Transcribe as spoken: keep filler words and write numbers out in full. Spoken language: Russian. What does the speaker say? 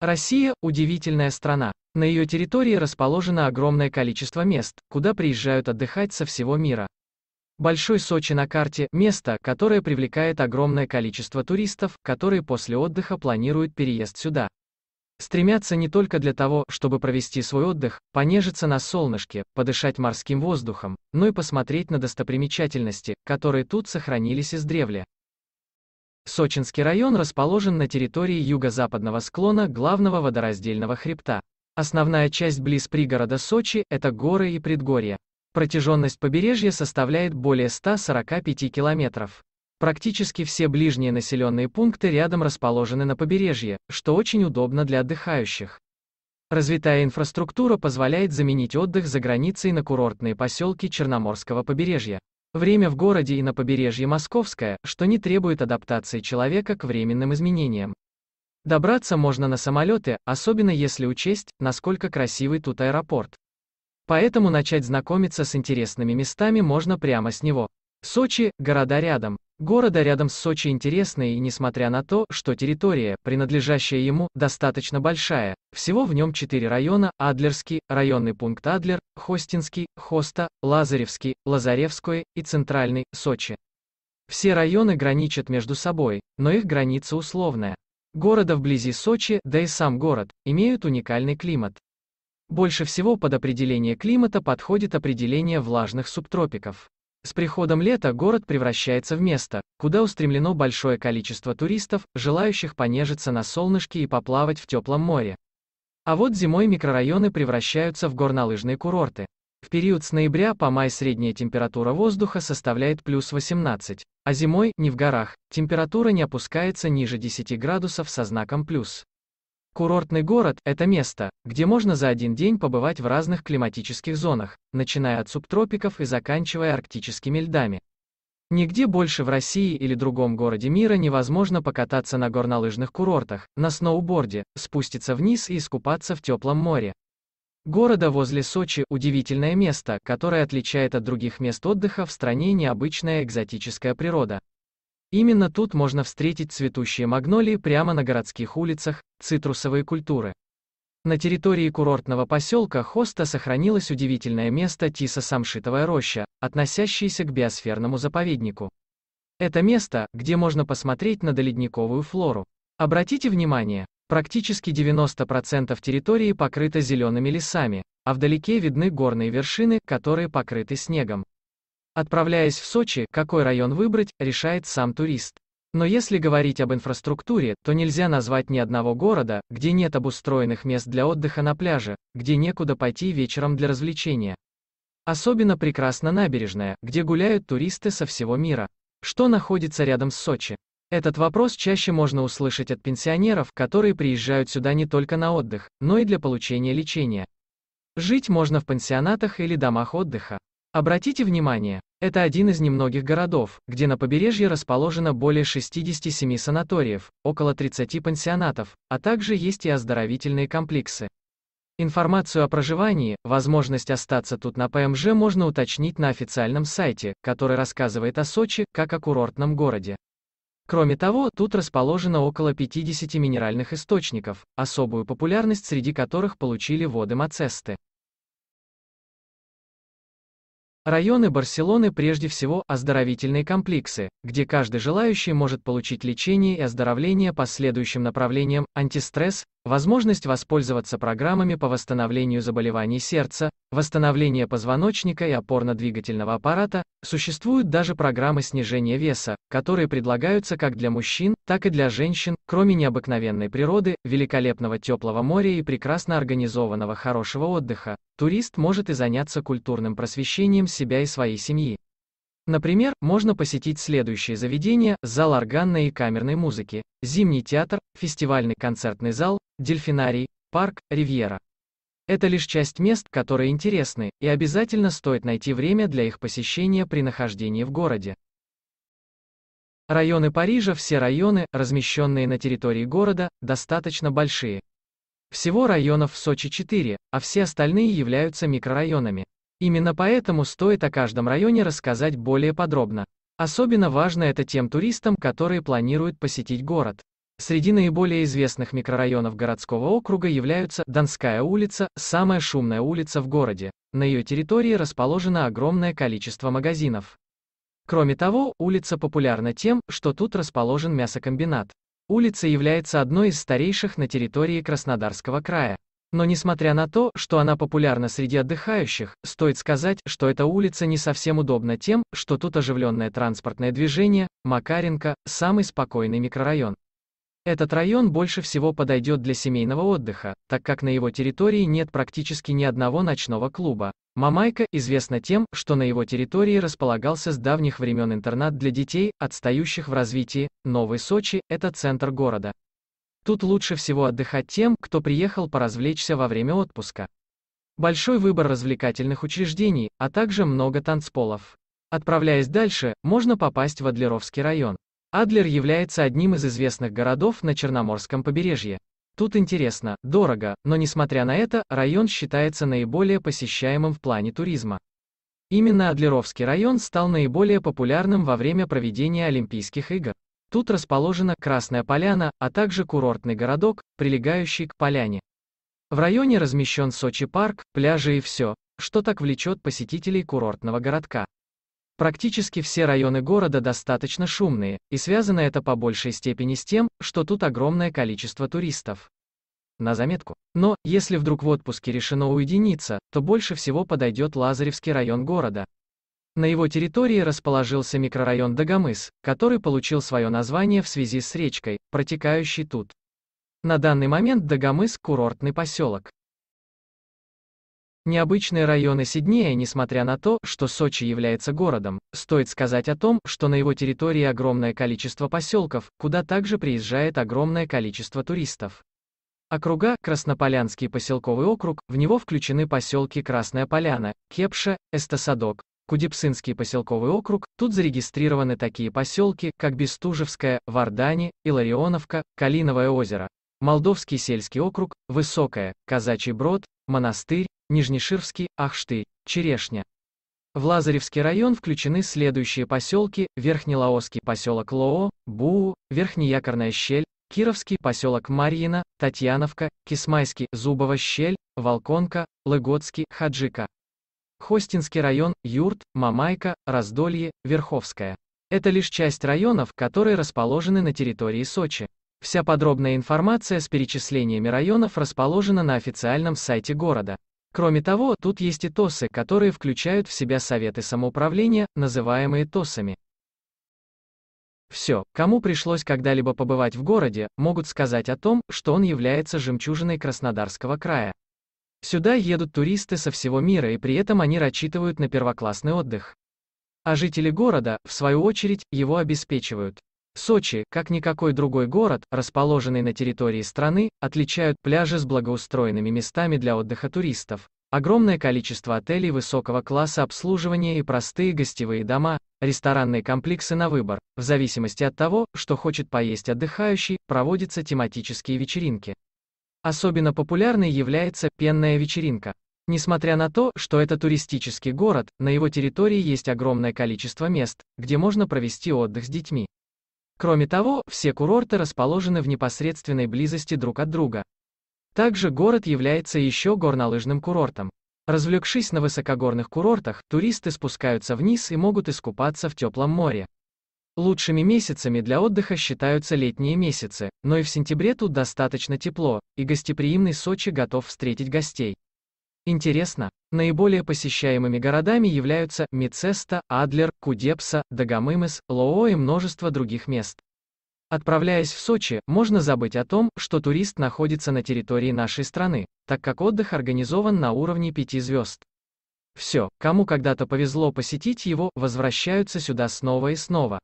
Россия – удивительная страна. На ее территории расположено огромное количество мест, куда приезжают отдыхать со всего мира. Большой Сочи на карте – место, которое привлекает огромное количество туристов, которые после отдыха планируют переезд сюда. Стремятся не только для того, чтобы провести свой отдых, понежиться на солнышке, подышать морским воздухом, но и посмотреть на достопримечательности, которые тут сохранились издревле. Сочинский район расположен на территории юго-западного склона главного водораздельного хребта. Основная часть близ пригорода Сочи – это горы и предгорья. Протяженность побережья составляет более ста сорока пяти километров. Практически все ближние населенные пункты рядом расположены на побережье, что очень удобно для отдыхающих. Развитая инфраструктура позволяет заменить отдых за границей на курортные поселки Черноморского побережья. Время в городе и на побережье московское, что не требует адаптации человека к временным изменениям. Добраться можно на самолеты, особенно если учесть, насколько красивый тут аэропорт. Поэтому начать знакомиться с интересными местами можно прямо с него. Сочи – города рядом. Города рядом с Сочи интересные, и несмотря на то, что территория, принадлежащая ему, достаточно большая, всего в нем четыре района – Адлерский, районный пункт Адлер, Хостинский, Хоста, Лазаревский, Лазаревское и Центральный, Сочи. Все районы граничат между собой, но их граница условная. Города вблизи Сочи, да и сам город, имеют уникальный климат. Больше всего под определение климата подходит определение влажных субтропиков. С приходом лета город превращается в место, куда устремлено большое количество туристов, желающих понежиться на солнышке и поплавать в теплом море. А вот зимой микрорайоны превращаются в горнолыжные курорты. В период с ноября по май средняя температура воздуха составляет плюс восемнадцать, а зимой, не в горах, температура не опускается ниже десяти градусов со знаком плюс. Курортный город – это место, где можно за один день побывать в разных климатических зонах, начиная от субтропиков и заканчивая арктическими льдами. Нигде больше в России или другом городе мира невозможно покататься на горнолыжных курортах, на сноуборде, спуститься вниз и искупаться в теплом море. Города возле Сочи – удивительное место, которое отличает от других мест отдыха в стране необычная экзотическая природа. Именно тут можно встретить цветущие магнолии прямо на городских улицах, цитрусовые культуры. На территории курортного поселка Хоста сохранилось удивительное место Тиса-Самшитовая роща, относящаяся к биосферному заповеднику. Это место, где можно посмотреть на доледниковую флору. Обратите внимание, практически девяносто процентов территории покрыто зелеными лесами, а вдалеке видны горные вершины, которые покрыты снегом. Отправляясь в Сочи, какой район выбрать, решает сам турист. Но если говорить об инфраструктуре, то нельзя назвать ни одного города, где нет обустроенных мест для отдыха на пляже, где некуда пойти вечером для развлечения. Особенно прекрасна набережная, где гуляют туристы со всего мира. Что находится рядом с Сочи? Этот вопрос чаще можно услышать от пенсионеров, которые приезжают сюда не только на отдых, но и для получения лечения. Жить можно в пансионатах или домах отдыха. Обратите внимание, это один из немногих городов, где на побережье расположено более шестидесяти семи санаториев, около тридцати пансионатов, а также есть и оздоровительные комплексы. Информацию о проживании, возможность остаться тут на ПМЖ можно уточнить на официальном сайте, который рассказывает о Сочи, как о курортном городе. Кроме того, тут расположено около пятидесяти минеральных источников, особую популярность среди которых получили воды Мацесты. Районы Барселоны прежде всего – оздоровительные комплексы, где каждый желающий может получить лечение и оздоровление по следующим направлениям – антистресс, возможность воспользоваться программами по восстановлению заболеваний сердца, восстановление позвоночника и опорно-двигательного аппарата, существуют даже программы снижения веса, которые предлагаются как для мужчин, так и для женщин, кроме необыкновенной природы, великолепного теплого моря и прекрасно организованного хорошего отдыха. Турист может и заняться культурным просвещением себя и своей семьи. Например, можно посетить следующие заведения: зал органной и камерной музыки, зимний театр, фестивальный концертный зал, дельфинарий, парк, ривьера. Это лишь часть мест, которые интересны, и обязательно стоит найти время для их посещения при нахождении в городе. Районы Парижа. Все районы, размещенные на территории города, достаточно большие. Всего районов в Сочи четыре, а все остальные являются микрорайонами. Именно поэтому стоит о каждом районе рассказать более подробно. Особенно важно это тем туристам, которые планируют посетить город. Среди наиболее известных микрорайонов городского округа являются Донская улица, самая шумная улица в городе. На ее территории расположено огромное количество магазинов. Кроме того, улица популярна тем, что тут расположен мясокомбинат. Улица является одной из старейших на территории Краснодарского края. Но несмотря на то, что она популярна среди отдыхающих, стоит сказать, что эта улица не совсем удобна тем, что тут оживленное транспортное движение. Макаренко – самый спокойный микрорайон. Этот район больше всего подойдет для семейного отдыха, так как на его территории нет практически ни одного ночного клуба. Мамайка известна тем, что на его территории располагался с давних времен интернат для детей, отстающих в развитии. Новый Сочи – это центр города. Тут лучше всего отдыхать тем, кто приехал поразвлечься во время отпуска. Большой выбор развлекательных учреждений, а также много танцполов. Отправляясь дальше, можно попасть в Адлеровский район. Адлер является одним из известных городов на Черноморском побережье. Тут интересно, дорого, но несмотря на это, район считается наиболее посещаемым в плане туризма. Именно Адлеровский район стал наиболее популярным во время проведения Олимпийских игр. Тут расположена Красная Поляна, а также курортный городок, прилегающий к поляне. В районе размещен Сочи парк, пляжи и все, что так влечет посетителей курортного городка. Практически все районы города достаточно шумные, и связано это по большей степени с тем, что тут огромное количество туристов. На заметку. Но, если вдруг в отпуске решено уединиться, то больше всего подойдет Лазаревский район города. На его территории расположился микрорайон Дагомыс, который получил свое название в связи с речкой, протекающей тут. На данный момент Дагомыс – курортный поселок. Необычные районы Сиднея. Несмотря на то, что Сочи является городом, стоит сказать о том, что на его территории огромное количество поселков, куда также приезжает огромное количество туристов. Округа Краснополянский поселковый округ, в него включены поселки Красная Поляна, Кепша, Эстосадок, Кудепсинский поселковый округ, тут зарегистрированы такие поселки, как Бестужевская, Вардане, Ларионовка, Калиновое озеро, Молдовский сельский округ, Высокая, Казачий Брод, Монастырь, Нижнеширский, Ахшты, Черешня. В Лазаревский район включены следующие поселки: Верхнелаосский поселок Лоо, Буу, Верхняя корная щель, Кировский поселок Марьина, Татьяновка, Кисмайский, Зубова щель, Волконка, Лыготский, Хаджика. Хостинский район, Юрт, Мамайка, Раздолье, Верховская. Это лишь часть районов, которые расположены на территории Сочи. Вся подробная информация с перечислениями районов расположена на официальном сайте города. Кроме того, тут есть и ТОСы, которые включают в себя советы самоуправления, называемые ТОСами. Все, кому пришлось когда-либо побывать в городе, могут сказать о том, что он является жемчужиной Краснодарского края. Сюда едут туристы со всего мира, и при этом они рассчитывают на первоклассный отдых. А жители города, в свою очередь, его обеспечивают. Сочи, как никакой другой город, расположенный на территории страны, отличают пляжи с благоустроенными местами для отдыха туристов, огромное количество отелей высокого класса обслуживания и простые гостевые дома, ресторанные комплексы на выбор. В зависимости от того, что хочет поесть отдыхающий, проводятся тематические вечеринки. Особенно популярной является пенная вечеринка. Несмотря на то, что это туристический город, на его территории есть огромное количество мест, где можно провести отдых с детьми. Кроме того, все курорты расположены в непосредственной близости друг от друга. Также город является еще горнолыжным курортом. Развлекшись на высокогорных курортах, туристы спускаются вниз и могут искупаться в теплом море. Лучшими месяцами для отдыха считаются летние месяцы, но и в сентябре тут достаточно тепло, и гостеприимный Сочи готов встретить гостей. Интересно, наиболее посещаемыми городами являются Мацеста, Адлер, Кудепса, Дагомыс, Лоо и множество других мест. Отправляясь в Сочи, можно забыть о том, что турист находится на территории нашей страны, так как отдых организован на уровне пяти звезд. Все, кому когда-то повезло посетить его, возвращаются сюда снова и снова.